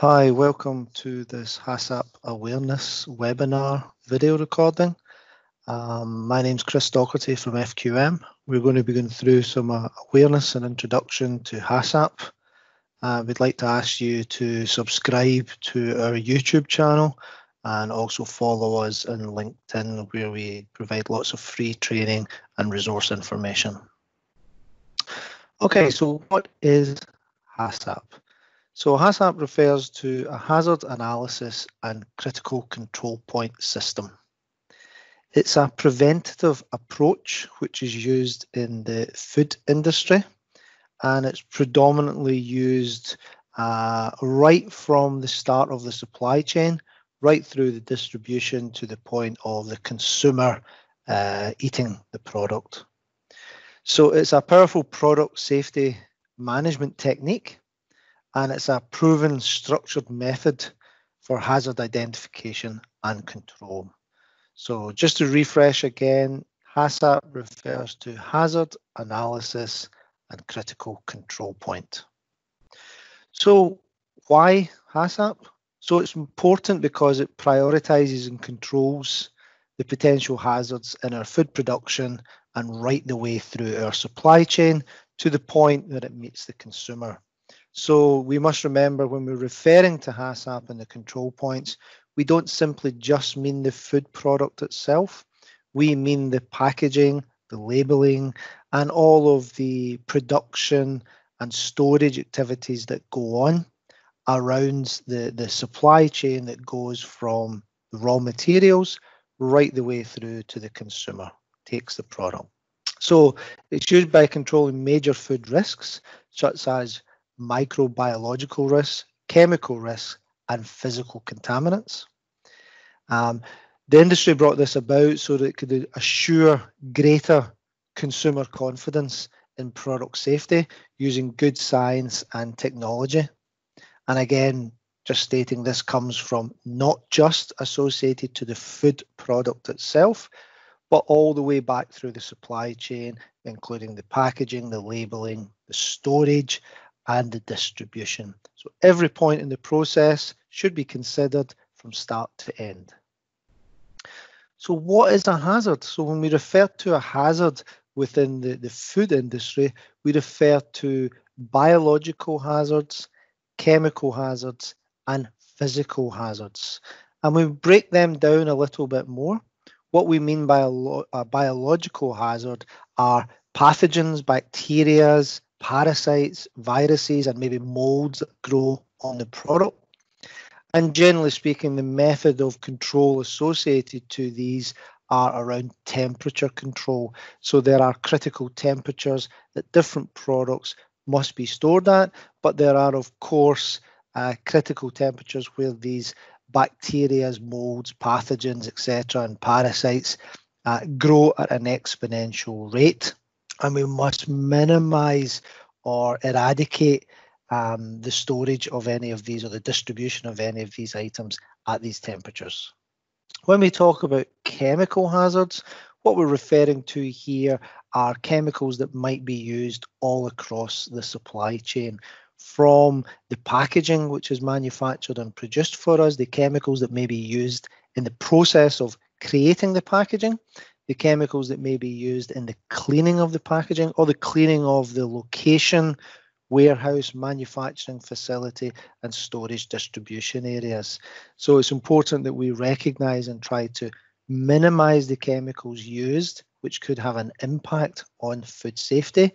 Hi, welcome to this HACCP Awareness webinar video recording. My name's Chris Docherty from FQM. We're going to be going through some awareness and introduction to HACCP. We'd like to ask you to subscribe to our YouTube channel and also follow us on LinkedIn, where we provide lots of free training and resource information. Okay, so what is HACCP? So HACCP refers to a hazard analysis and critical control point system. It's a preventative approach which is used in the food industry, and it's predominantly used right from the start of the supply chain, right through the distribution to the point of the consumer eating the product. So it's a powerful product safety management technique, and it's a proven structured method for hazard identification and control. So just to refresh again, HACCP refers to hazard analysis and critical control point. So why HACCP? So it's important because it prioritizes and controls the potential hazards in our food production and right the way through our supply chain to the point that it meets the consumer. So we must remember, when we're referring to HACCP and the control points, we don't simply just mean the food product itself. We mean the packaging, the labelling, and all of the production and storage activities that go on around the supply chain that goes from the raw materials right the way through to the consumer, takes the product. So it's used by controlling major food risks, such as microbiological risks, chemical risks, and physical contaminants. The industry brought this about so that it could assure greater consumer confidence in product safety using good science and technology. And again, just stating, this comes from not just associated to the food product itself, but all the way back through the supply chain, including the packaging, the labelling, the storage, and the distribution. So every point in the process should be considered from start to end. So what is a hazard? So when we refer to a hazard within the food industry, we refer to biological hazards, chemical hazards, and physical hazards. And we break them down a little bit more. What we mean by a biological hazard are pathogens, bacteria, parasites, viruses, and maybe molds that grow on the product. And generally speaking, the method of control associated to these are around temperature control. So there are critical temperatures that different products must be stored at, but there are, of course, critical temperatures where these bacteria, molds, pathogens, etc., and parasites grow at an exponential rate. And we must minimize or eradicate the storage of any of these or the distribution of any of these items at these temperatures. When we talk about chemical hazards, what we're referring to here are chemicals that might be used all across the supply chain, from the packaging which is manufactured and produced for us, the chemicals that may be used in the process of creating the packaging, the chemicals that may be used in the cleaning of the packaging or the cleaning of the location, warehouse, manufacturing facility, and storage distribution areas. So it's important that we recognize and try to minimize the chemicals used, which could have an impact on food safety.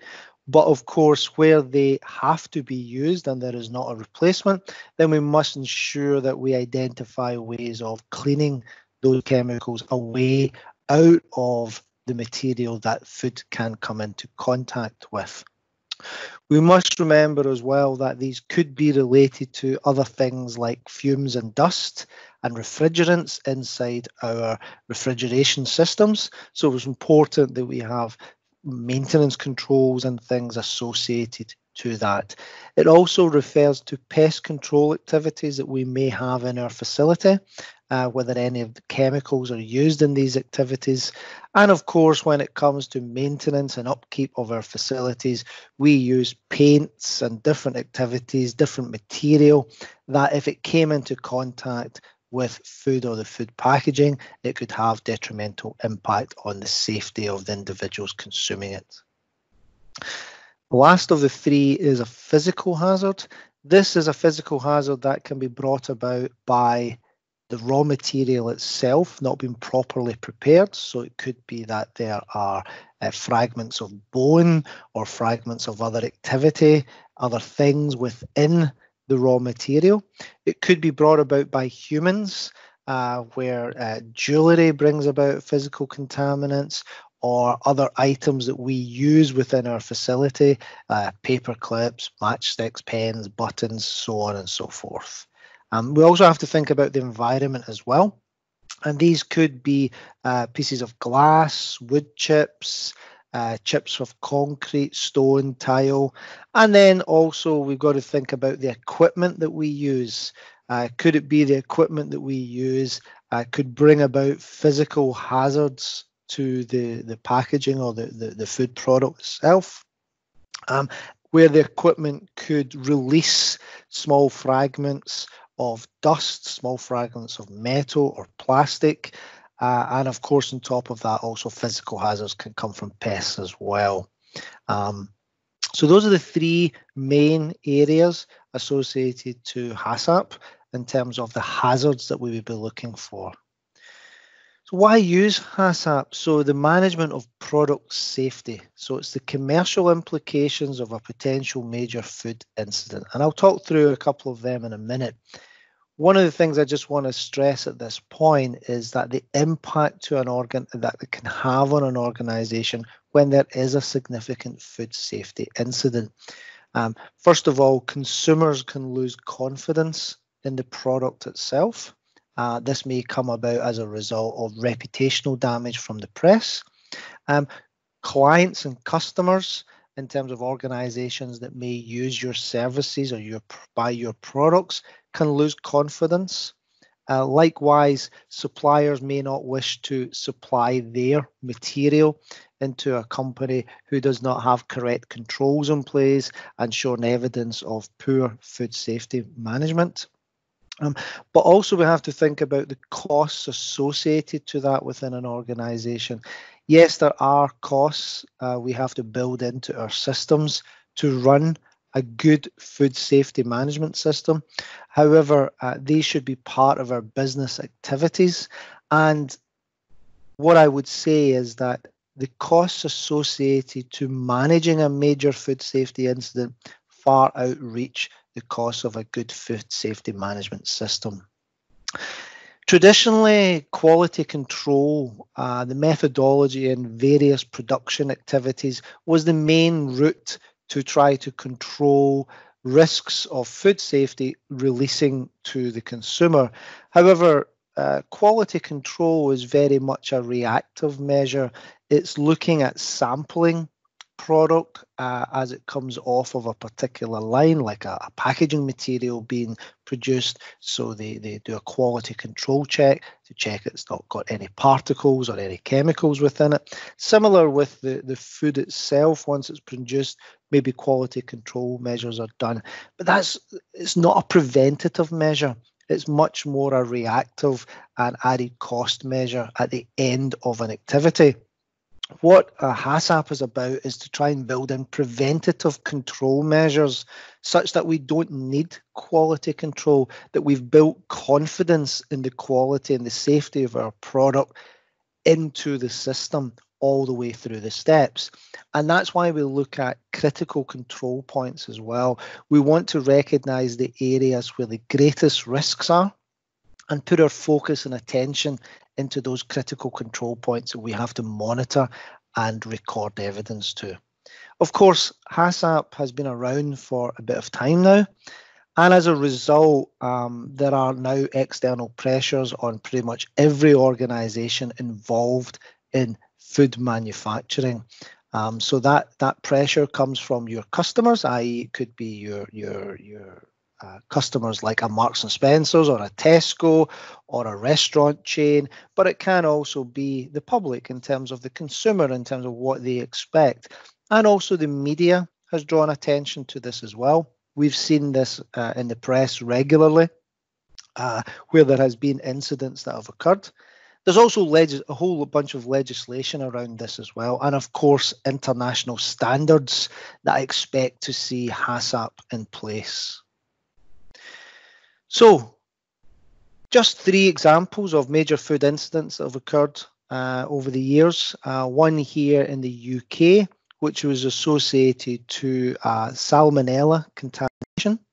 But of course, where they have to be used and there is not a replacement, then we must ensure that we identify ways of cleaning those chemicals away out of the material that food can come into contact with. We must remember as well that these could be related to other things like fumes and dust and refrigerants inside our refrigeration systems. So it's important that we have maintenance controls and things associated to that. It also refers to pest control activities that we may have in our facility, whether any of the chemicals are used in these activities. And of course, when it comes to maintenance and upkeep of our facilities, we use paints and different activities, different material, that if it came into contact with food or the food packaging, it could have detrimental impact on the safety of the individuals consuming it. The last of the three is a physical hazard. This is a physical hazard that can be brought about by the raw material itself not being properly prepared. So it could be that there are fragments of bone or fragments of other activity, other things within the raw material. It could be brought about by humans, where jewellery brings about physical contaminants, or other items that we use within our facility, paper clips, matchsticks, pens, buttons, so on and so forth. We also have to think about the environment as well. And these could be pieces of glass, wood chips, chips of concrete, stone, tile. And then also we've got to think about the equipment that we use. Could it be the equipment that we use could bring about physical hazards to the packaging or the food product itself, where the equipment could release small fragments of dust, small fragments of metal or plastic, and of course on top of that also physical hazards can come from pests as well. So those are the three main areas associated to HACCP in terms of the hazards that we would be looking for. So why use HACCP? So the management of product safety. So it's the commercial implications of a potential major food incident. And I'll talk through a couple of them in a minute. One of the things I just want to stress at this point is that the impact to an organ that it can have on an organisation when there is a significant food safety incident. First of all, consumers can lose confidence in the product itself. This may come about as a result of reputational damage from the press. Clients and customers, in terms of organisations that may use your services or buy your products, can lose confidence. Likewise, suppliers may not wish to supply their material into a company who does not have correct controls in place and showing evidence of poor food safety management. But also we have to think about the costs associated to that within an organisation. Yes, there are costs we have to build into our systems to run a good food safety management system. However, these should be part of our business activities. And what I would say is that the costs associated to managing a major food safety incident far outreach the cost of a good food safety management system. Traditionally, quality control, the methodology in various production activities was the main route to try to control risks of food safety releasing to the consumer. However, quality control is very much a reactive measure. It's looking at sampling product as it comes off of a particular line, like a packaging material being produced. So they do a quality control check to check it's not got any particles or any chemicals within it. Similar with the food itself, once it's produced, maybe quality control measures are done. But it's not a preventative measure. It's much more a reactive and added cost measure at the end of an activity. What HACCP is about is to try and build in preventative control measures such that we don't need quality control, that we've built confidence in the quality and the safety of our product into the system all the way through the steps. And that's why we look at critical control points as well. We want to recognise the areas where the greatest risks are and put our focus and attention into those critical control points that we have to monitor and record evidence to. Of course, HACCP has been around for a bit of time now, and as a result, there are now external pressures on pretty much every organisation involved in food manufacturing. So that pressure comes from your customers, i.e. it could be your customers like a Marks and Spencers or a Tesco or a restaurant chain, but it can also be the public in terms of the consumer, in terms of what they expect. And also the media has drawn attention to this as well. We've seen this in the press regularly, where there has been incidents that have occurred. There's also a whole bunch of legislation around this as well. And of course, international standards that I expect to see HACCP in place. So just three examples of major food incidents that have occurred over the years. One here in the UK, which was associated to salmonella contamination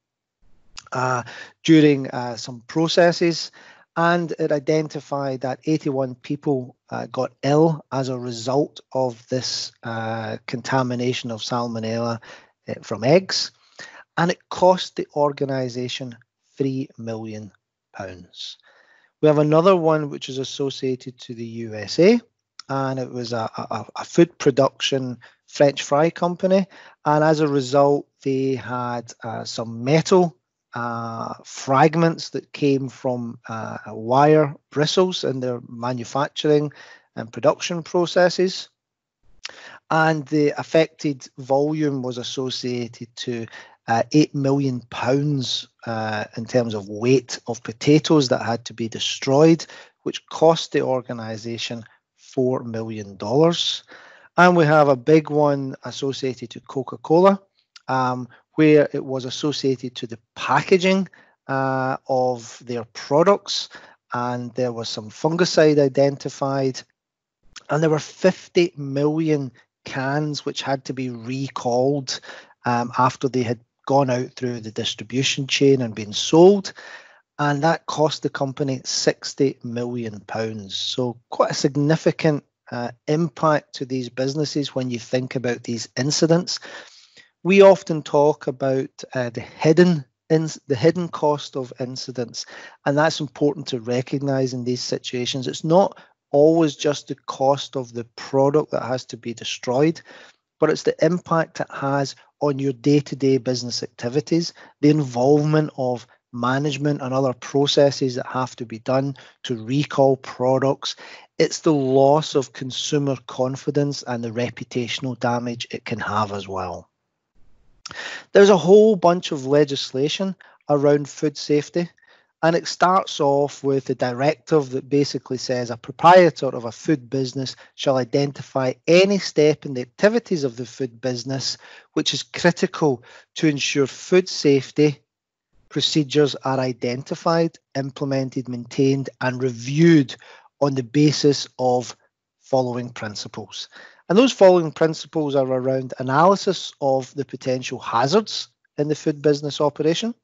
during some processes. And it identified that 81 people got ill as a result of this contamination of salmonella from eggs. And it cost the organisation £3 million. We have another one which is associated to the USA. And it was a food production French fry company. And as a result, they had some metal fragments that came from wire bristles in their manufacturing and production processes, and the affected volume was associated to 8 million pounds in terms of weight of potatoes that had to be destroyed, which cost the organisation $4 million. And we have a big one associated to Coca-Cola, where it was associated to the packaging of their products, and there was some fungicide identified, and there were 50 million cans which had to be recalled after they had gone out through the distribution chain and been sold, and that cost the company £60 million. So quite a significant impact to these businesses when you think about these incidents. We often talk about the hidden cost of incidents, and that's important to recognise in these situations. It's not always just the cost of the product that has to be destroyed, but it's the impact it has on your day-to-day business activities, the involvement of management and other processes that have to be done to recall products. It's the loss of consumer confidence and the reputational damage it can have as well. There's a whole bunch of legislation around food safety, and it starts off with a directive that basically says a proprietor of a food business shall identify any step in the activities of the food business which is critical to ensure food safety procedures are identified, implemented, maintained, and reviewed on the basis of following principles. And those following principles are around analysis of the potential hazards in the food business operation,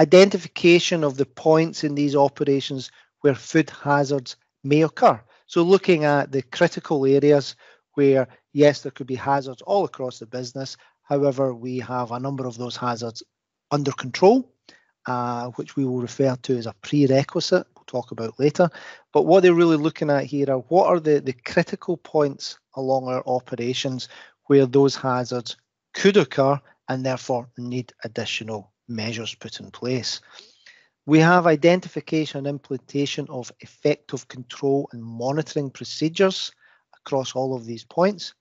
identification of the points in these operations where food hazards may occur. So looking at the critical areas where, yes, there could be hazards all across the business. However, we have a number of those hazards under control, which we will refer to as a prerequisite. We'll talk about later. But what they're really looking at here are what are the critical points along our operations where those hazards could occur and therefore need additional measures put in place. We have identification and implementation of effective control and monitoring procedures across all of these points,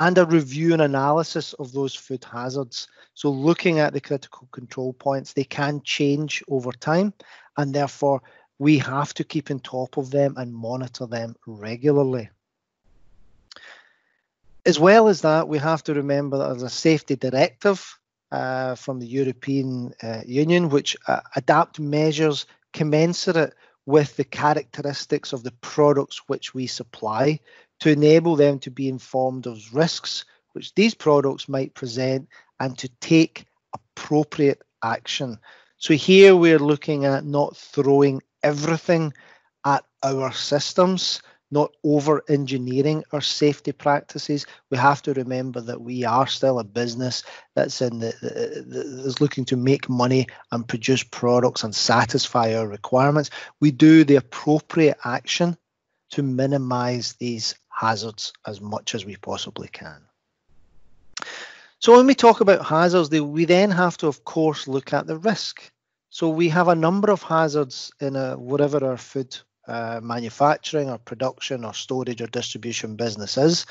and a review and analysis of those food hazards. So looking at the critical control points, they can change over time, and therefore we have to keep on top of them and monitor them regularly. As well as that, we have to remember that there's a safety directive from the European Union, which adapt measures commensurate with the characteristics of the products which we supply to enable them to be informed of risks which these products might present and to take appropriate action. So here we're looking at not throwing everything at our systems, not over-engineering our safety practices. We have to remember that we are still a business that's is looking to make money and produce products and satisfy our requirements. We do the appropriate action to minimise these hazards as much as we possibly can. So when we talk about hazards, we then have to, of course, look at the risk. So we have a number of hazards in whatever our food manufacturing or production or storage or distribution business is.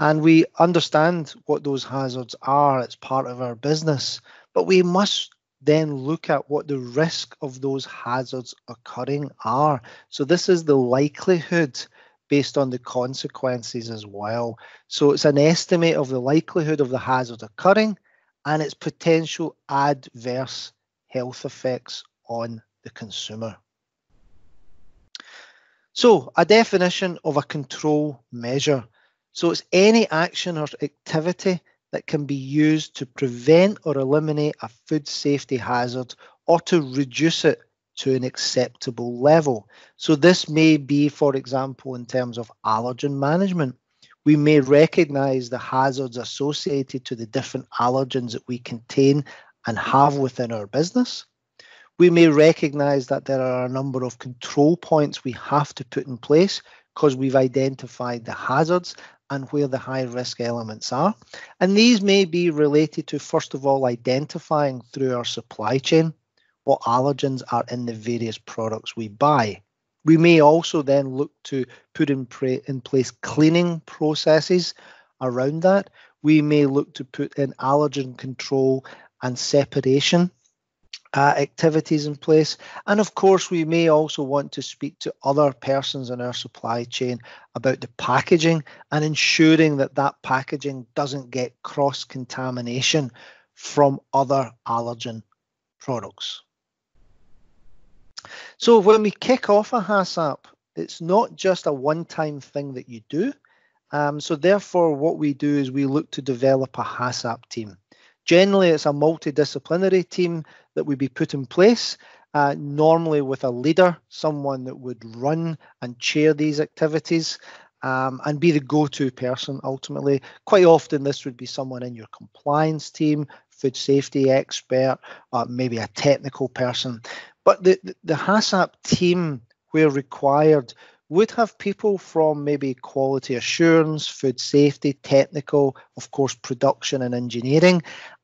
And we understand what those hazards are. It's part of our business, but we must then look at what the risk of those hazards occurring are. So this is the likelihood based on the consequences as well. So it's an estimate of the likelihood of the hazard occurring and its potential adverse health effects on the consumer. So a definition of a control measure. So it's any action or activity that can be used to prevent or eliminate a food safety hazard or to reduce it to an acceptable level. So this may be, for example, in terms of allergen management. We may recognize the hazards associated to the different allergens that we contain and have within our business. We may recognize that there are a number of control points we have to put in place because we've identified the hazards and where the high risk elements are. And these may be related to, first of all, identifying through our supply chain what allergens are in the various products we buy. We may also then look to put in place cleaning processes around that. We may look to put in allergen control and separation activities in place. And of course, we may also want to speak to other persons in our supply chain about the packaging and ensuring that that packaging doesn't get cross-contamination from other allergen products. So when we kick off a HACCP, it's not just a one-time thing that you do. So therefore, what we do is we look to develop a HACCP team. Generally, it's a multidisciplinary team that would be put in place, normally with a leader, someone that would run and chair these activities and be the go-to person ultimately. Quite often, this would be someone in your compliance team, food safety expert, maybe a technical person. But the HACCP team, where required, would have people from maybe quality assurance, food safety, technical, of course, production and engineering.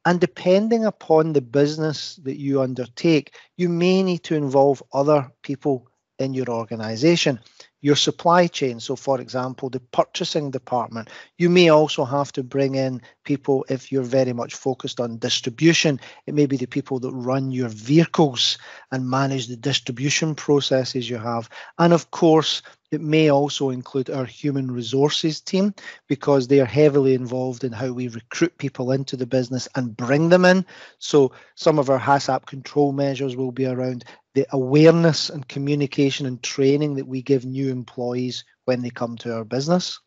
And depending upon the business that you undertake, you may need to involve other people in your organization. Your supply chain, so for example, the purchasing department, you may also have to bring in people if you're very much focused on distribution. It may be the people that run your vehicles and manage the distribution processes you have. And of course, it may also include our human resources team because they are heavily involved in how we recruit people into the business and bring them in. So some of our HACCP control measures will be around the awareness and communication and training that we give new employees when they come to our business.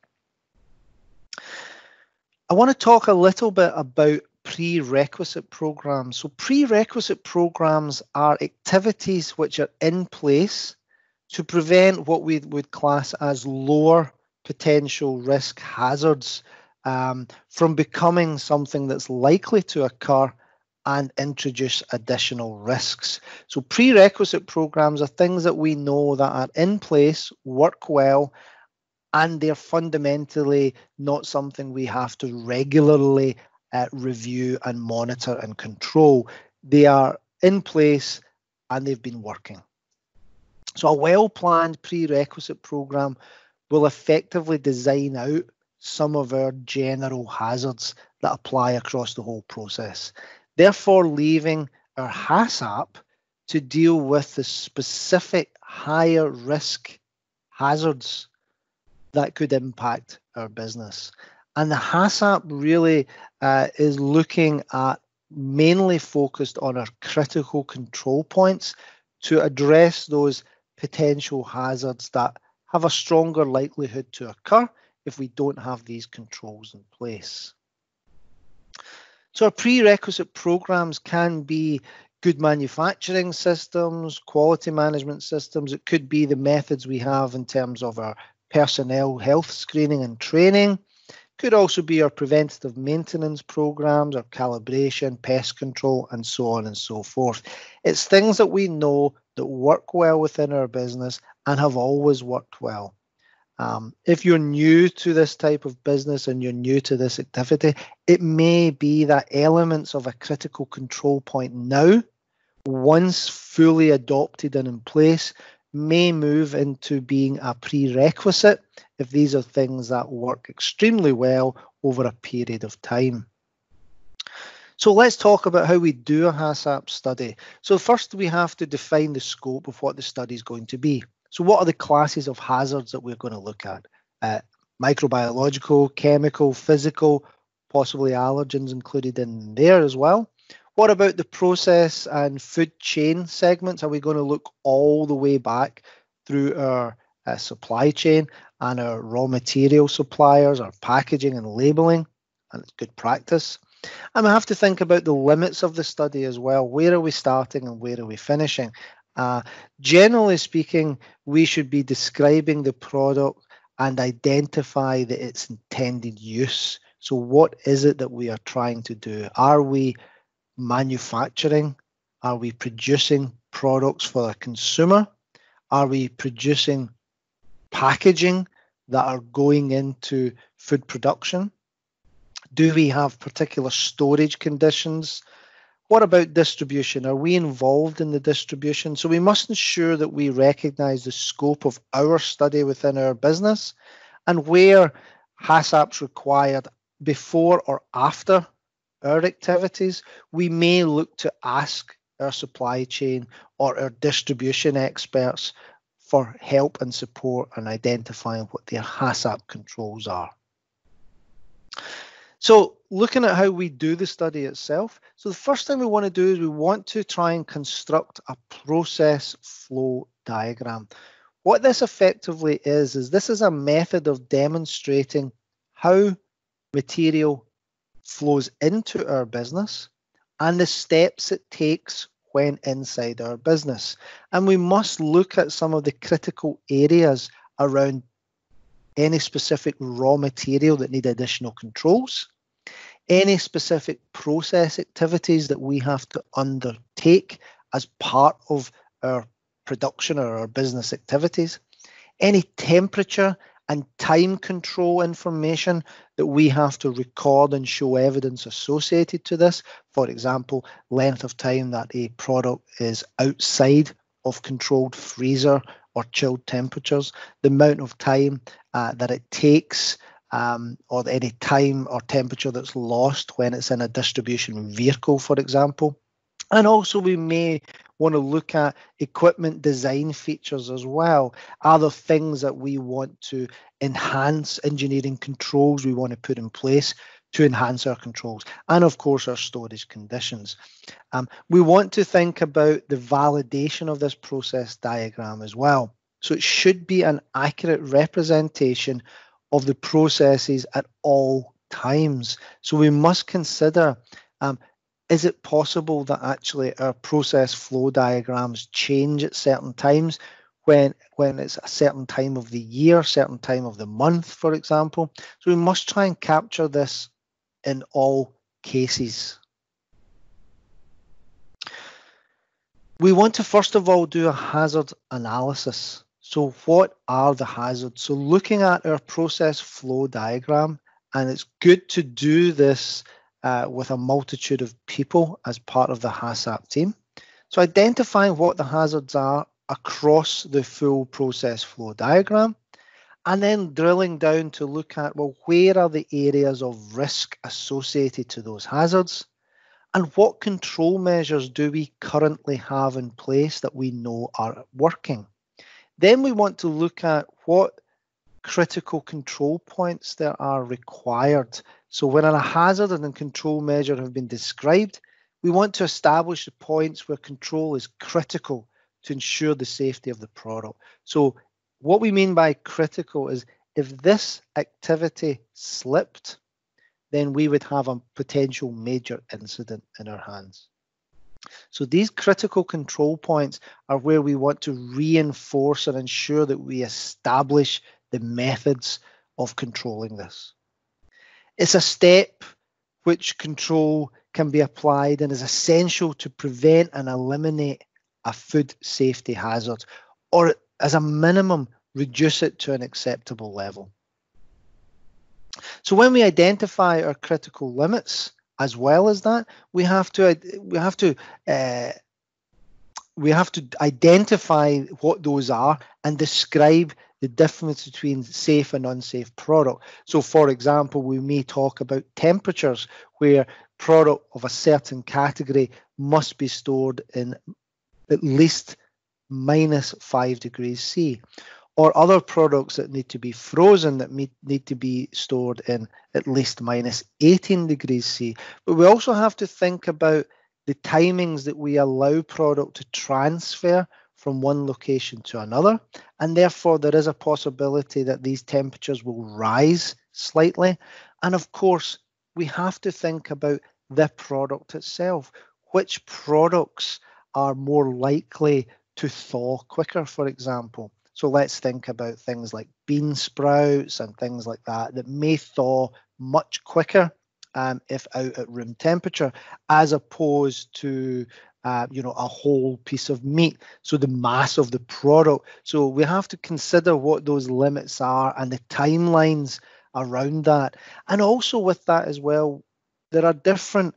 I want to talk a little bit about prerequisite programs. So prerequisite programs are activities which are in place to prevent what we would class as lower potential risk hazards from becoming something that's likely to occur and introduce additional risks. So prerequisite programs are things that we know that are in place, work well, and they're fundamentally not something we have to regularly review and monitor and control. They are in place and they've been working. So a well-planned prerequisite program will effectively design out some of our general hazards that apply across the whole process, therefore leaving our HACCP to deal with the specific higher risk hazards that could impact our business. And the HACCP really is looking at, mainly focused on our critical control points to address those potential hazards that have a stronger likelihood to occur if we don't have these controls in place. So our prerequisite programs can be good manufacturing systems, quality management systems. It could be the methods we have in terms of our personnel health screening and training. It could also be our preventative maintenance programs, our calibration, pest control, and so on and so forth. It's things that we know that work well within our business and have always worked well. If you're new to this type of business and you're new to this activity, it may be that elements of a critical control point now once fully adopted and in place, may move into being a prerequisite if these are things that work extremely well over a period of time. So let's talk about how we do a HACCP study. So first we have to define the scope of what the study is going to be. So what are the classes of hazards that we're going to look at? Microbiological, chemical, physical, possibly allergens included in there as well. What about the process and food chain segments? Are we going to look all the way back through our supply chain and our raw material suppliers, our packaging and labelling, and it's good practice? And we have to think about the limits of the study as well. Where are we starting and where are we finishing? Generally speaking, we should be describing the product and identify that its intended use. So what is it that we are trying to do? Are we manufacturing? Are we producing products for a consumer? Are we producing packaging that are going into food production? Do we have particular storage conditions? What about distribution? Are we involved in the distribution? So we must ensure that we recognise the scope of our study within our business and where HACCP's required before or after our activities. We may look to ask our supply chain or our distribution experts for help and support in identifying what their HACCP controls are. So looking at how we do the study itself, so the first thing we want to do is we want to try and construct a process flow diagram. What this effectively is this is a method of demonstrating how material flows into our business and the steps it takes when inside our business. And we must look at some of the critical areas around any specific raw material that need additional controls, any specific process activities that we have to undertake as part of our production or our business activities, any temperature and time control information that we have to record and show evidence associated to this. For example, length of time that a product is outside of controlled freezer or chilled temperatures, the amount of time that it takes or any time or temperature that's lost when it's in a distribution vehicle, for example. And also we may want to look at equipment design features as well. Are there things that we want to enhance, engineering controls we want to put in place to enhance our controls, and of course our storage conditions. We want to think about the validation of this process diagram as well. So it should be an accurate representation of the processes at all times. So we must consider, is it possible that actually our process flow diagrams change at certain times when it's a certain time of the year, certain time of the month, for example? So we must try and capture this in all cases. We want to first of all do a hazard analysis. So what are the hazards? So looking at our process flow diagram, and it's good to do this with a multitude of people as part of the HACCP team. So identifying what the hazards are across the full process flow diagram, and then drilling down to look at, well, where are the areas of risk associated to those hazards? And what control measures do we currently have in place that we know are working? Then we want to look at what critical control points that are required. So when a hazard and a control measure have been described, we want to establish the points where control is critical to ensure the safety of the product. So what we mean by critical is if this activity slipped, then we would have a potential major incident in our hands. So these critical control points are where we want to reinforce and ensure that we establish the methods of controlling this. It's a step which control can be applied and is essential to prevent and eliminate a food safety hazard, or as a minimum, reduce it to an acceptable level. So when we identify our critical limits, as well as that, we have to we have to identify what those are and describe the difference between safe and unsafe product. So, for example, we may talk about temperatures where product of a certain category must be stored in at least -5°C, or other products that need to be frozen that need to be stored in at least -18°C. But we also have to think about the timings that we allow product to transfer from one location to another, and therefore there is a possibility that these temperatures will rise slightly. And of course, we have to think about the product itself. Which products are more likely to thaw quicker, for example? So let's think about things like bean sprouts and things like that that may thaw much quicker if out at room temperature, as opposed to a whole piece of meat, so the mass of the product. So we have to consider what those limits are and the timelines around that. And also with that as well, there are different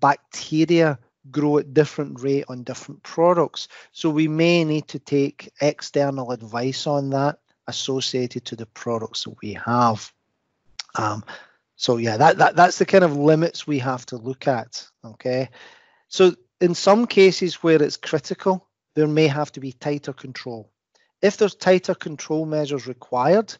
bacteria grow at different rate on different products. So we may need to take external advice on that associated to the products that we have. So yeah, that's the kind of limits we have to look at, okay? So in some cases where it's critical, there may have to be tighter control. If there's tighter control measures required,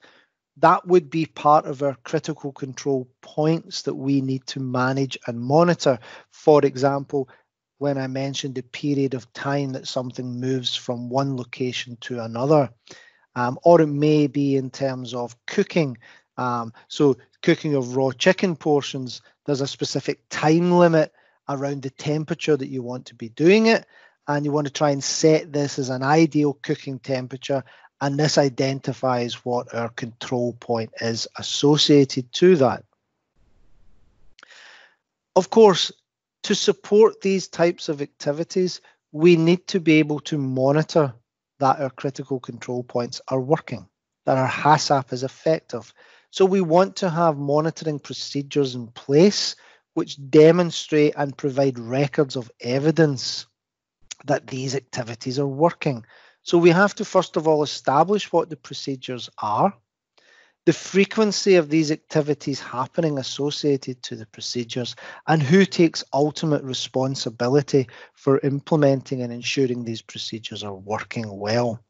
that would be part of our critical control points that we need to manage and monitor. For example, when I mentioned the period of time that something moves from one location to another, or it may be in terms of cooking. So cooking of raw chicken portions, there's a specific time limit around the temperature that you want to be doing it, and you want to try and set this as an ideal cooking temperature, and this identifies what our control point is associated to that. Of course, to support these types of activities, we need to be able to monitor that our critical control points are working, that our HACCP is effective. So we want to have monitoring procedures in place which demonstrate and provide records of evidence that these activities are working. So we have to, first of all, establish what the procedures are, the frequency of these activities happening associated to the procedures, and who takes ultimate responsibility for implementing and ensuring these procedures are working well.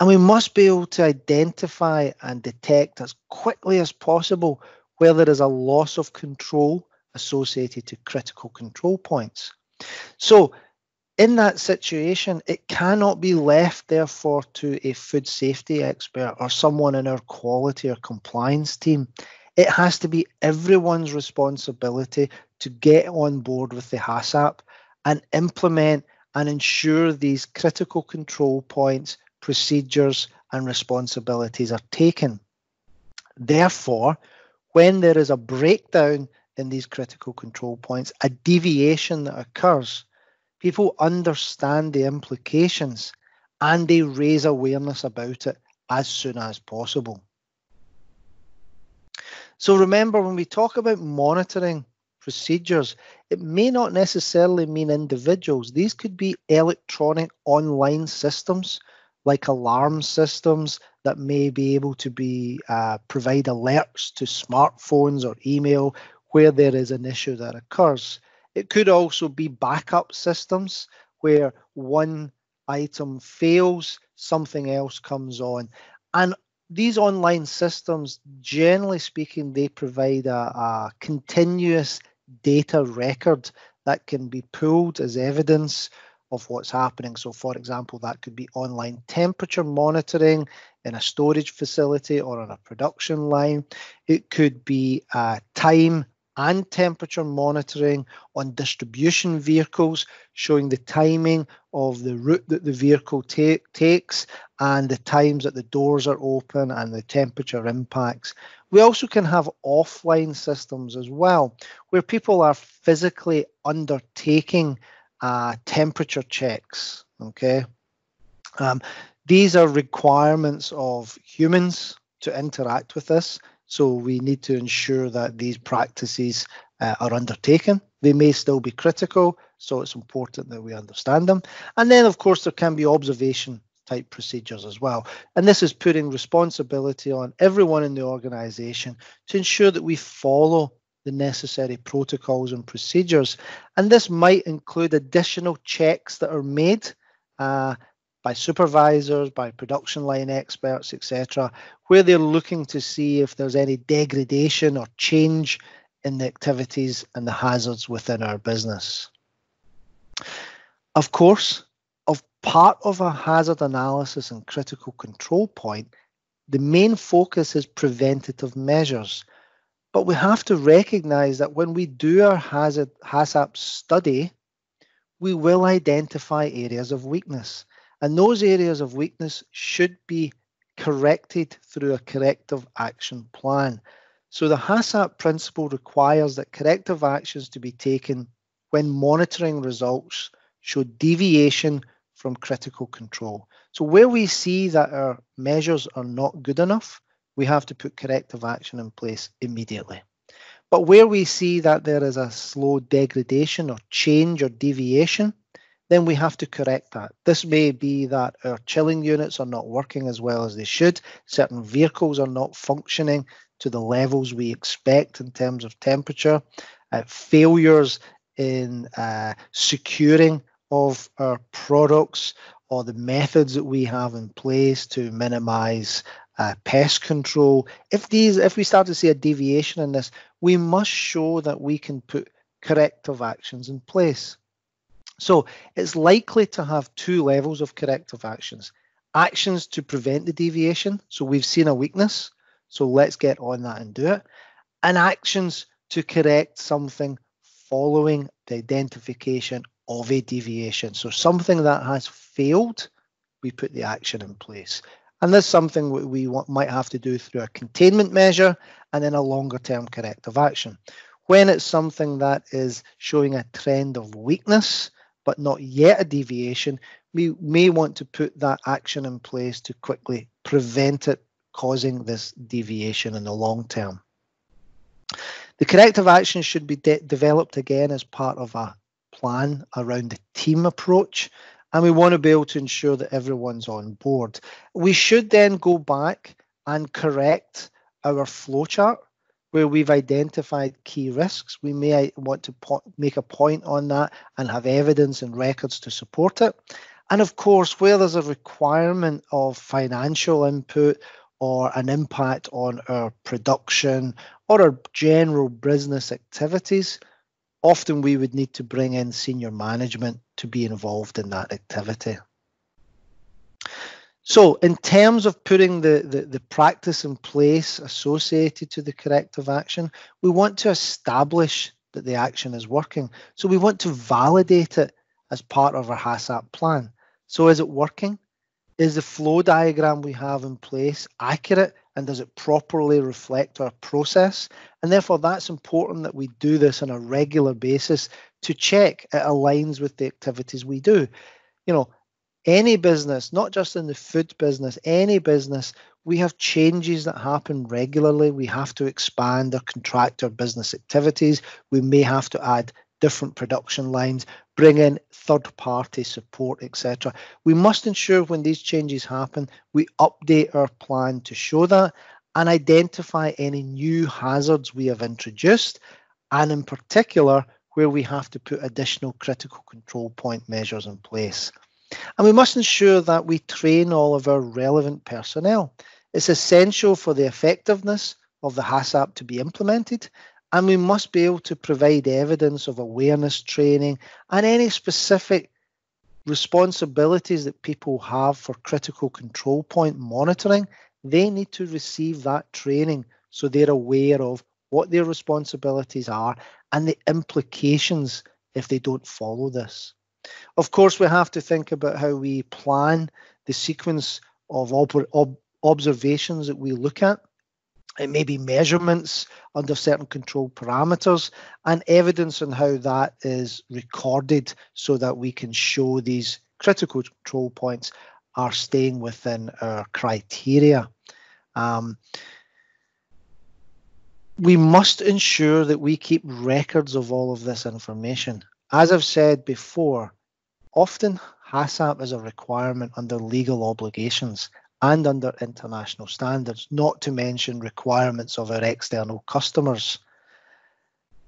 And we must be able to identify and detect as quickly as possible where there is a loss of control associated to critical control points. So in that situation, it cannot be left, therefore, to a food safety expert or someone in our quality or compliance team. It has to be everyone's responsibility to get on board with the HACCP and implement and ensure these critical control points, procedures and responsibilities are taken. Therefore, when there is a breakdown in these critical control points, a deviation that occurs, people understand the implications and they raise awareness about it as soon as possible. So remember, when we talk about monitoring procedures, it may not necessarily mean individuals. These could be electronic online systems like alarm systems that may be able to be provide alerts to smartphones or email where there is an issue that occurs. It could also be backup systems where one item fails, something else comes on. And these online systems, generally speaking, they provide a continuous data record that can be pulled as evidence of what's happening. So, for example, that could be online temperature monitoring in a storage facility or on a production line. It could be time and temperature monitoring on distribution vehicles, showing the timing of the route that the vehicle takes and the times that the doors are open and the temperature impacts. We also can have offline systems as well, where people are physically undertaking temperature checks, okay? These are requirements of humans to interact with this. So we need to ensure that these practices are undertaken They may still be critical, so it's important that we understand them. And then, of course, there can be observation type procedures as well. And this is putting responsibility on everyone in the organization to ensure that we follow the necessary protocols and procedures. And this might include additional checks that are made by supervisors, by production line experts, etc., where they're looking to see if there's any degradation or change in the activities and the hazards within our business. Of course, as part of a hazard analysis and critical control point, the main focus is preventative measures. But we have to recognise that when we do our HACCP study, we will identify areas of weakness. And those areas of weakness should be corrected through a corrective action plan. So the HACCP principle requires that corrective actions to be taken when monitoring results show deviation from critical control. So where we see that our measures are not good enough, we have to put corrective action in place immediately. But where we see that there is a slow degradation or change or deviation, then we have to correct that. This may be that our chilling units are not working as well as they should, certain vehicles are not functioning to the levels we expect in terms of temperature, failures in securing of our products or the methods that we have in place to minimize pest control. If we start to see a deviation in this, we must show that we can put corrective actions in place. So it's likely to have two levels of corrective actions. Actions to prevent the deviation, so we've seen a weakness, so let's get on that and do it. And actions to correct something following the identification of a deviation. So something that has failed, we put the action in place. And that's something we might have to do through a containment measure and then a longer term corrective action. When it's something that is showing a trend of weakness, but not yet a deviation, we may want to put that action in place to quickly prevent it causing this deviation in the long term. The corrective action should be developed again as part of a plan around the team approach. And we want to be able to ensure that everyone's on board. We should then go back and correct our flowchart where we've identified key risks. We may want to make a point on that and have evidence and records to support it. And of course, where there's a requirement of financial input or an impact on our production or our general business activities, often we would need to bring in senior management to be involved in that activity. So in terms of putting the practice in place associated to the corrective action, we want to establish that the action is working. So we want to validate it as part of our HACCP plan. So is it working? Is the flow diagram we have in place accurate? And does it properly reflect our process? And therefore, that's important that we do this on a regular basis to check it aligns with the activities we do. You know, any business, not just in the food business, any business, we have changes that happen regularly. We have to expand or contract our business activities. We may have to add different production lines, bring in third-party support, etc. We must ensure when these changes happen, we update our plan to show that and identify any new hazards we have introduced, and in particular, where we have to put additional critical control point measures in place. And we must ensure that we train all of our relevant personnel. It's essential for the effectiveness of the HACCP to be implemented, and we must be able to provide evidence of awareness training and any specific responsibilities that people have for critical control point monitoring. They need to receive that training so they're aware of what their responsibilities are and the implications if they don't follow this. Of course, we have to think about how we plan the sequence of observations that we look at. It may be measurements under certain control parameters and evidence on how that is recorded so that we can show these critical control points are staying within our criteria. We must ensure that we keep records of all of this information. As I've said before, often HACCP is a requirement under legal obligations and under international standards, not to mention requirements of our external customers.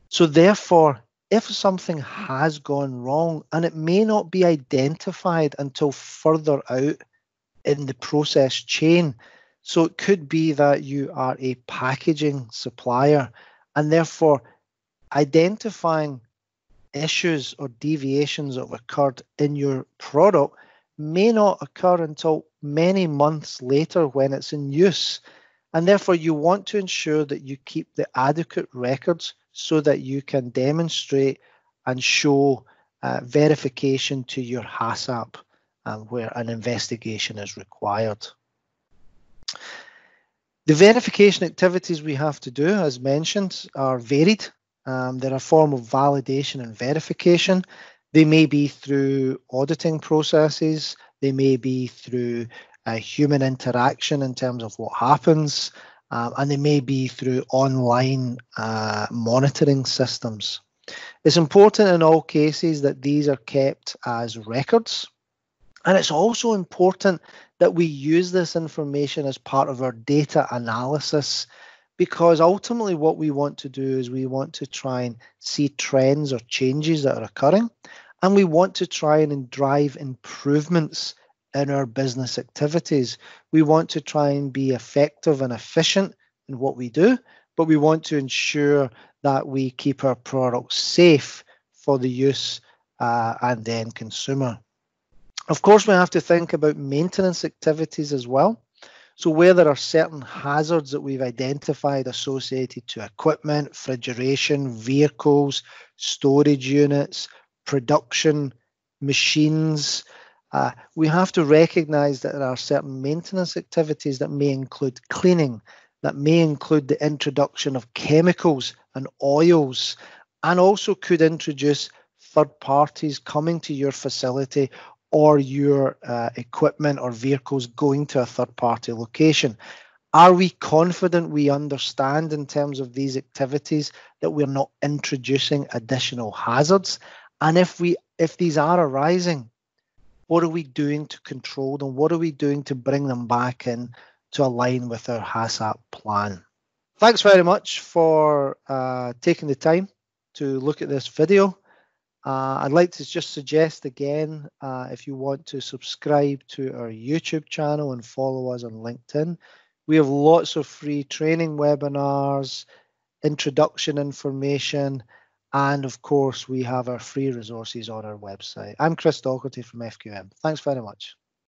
So therefore, if something has gone wrong, and it may not be identified until further out in the process chain, so it could be that you are a packaging supplier, and therefore identifying issues or deviations that have occurred in your product may not occur until many months later when it's in use. And therefore you want to ensure that you keep the adequate records so that you can demonstrate and show verification to your HACCP where an investigation is required. The verification activities we have to do, as mentioned, are varied. They're a form of validation and verification. They may be through auditing processes. They may be through human interaction in terms of what happens, and they may be through online monitoring systems. It's important in all cases that these are kept as records, and it's also important that we use this information as part of our data analysis, because ultimately what we want to do is we want to try and see trends or changes that are occurring, and we want to try and drive improvements in our business activities. We want to try and be effective and efficient in what we do, but we want to ensure that we keep our products safe for the use and the end consumer. Of course, we have to think about maintenance activities as well. So where there are certain hazards that we've identified associated to equipment, refrigeration, vehicles, storage units, production, machines, we have to recognise that there are certain maintenance activities that may include cleaning, that may include the introduction of chemicals and oils, and also could introduce third parties coming to your facility or your equipment or vehicles going to a third-party location. Are we confident we understand in terms of these activities that we're not introducing additional hazards? And if these are arising, what are we doing to control them? What are we doing to bring them back in to align with our HACCP plan? Thanks very much for taking the time to look at this video. I'd like to just suggest again, if you want to subscribe to our YouTube channel and follow us on LinkedIn. We have lots of free training webinars, introduction information, and of course, we have our free resources on our website. I'm Chris Docherty from FQM. Thanks very much.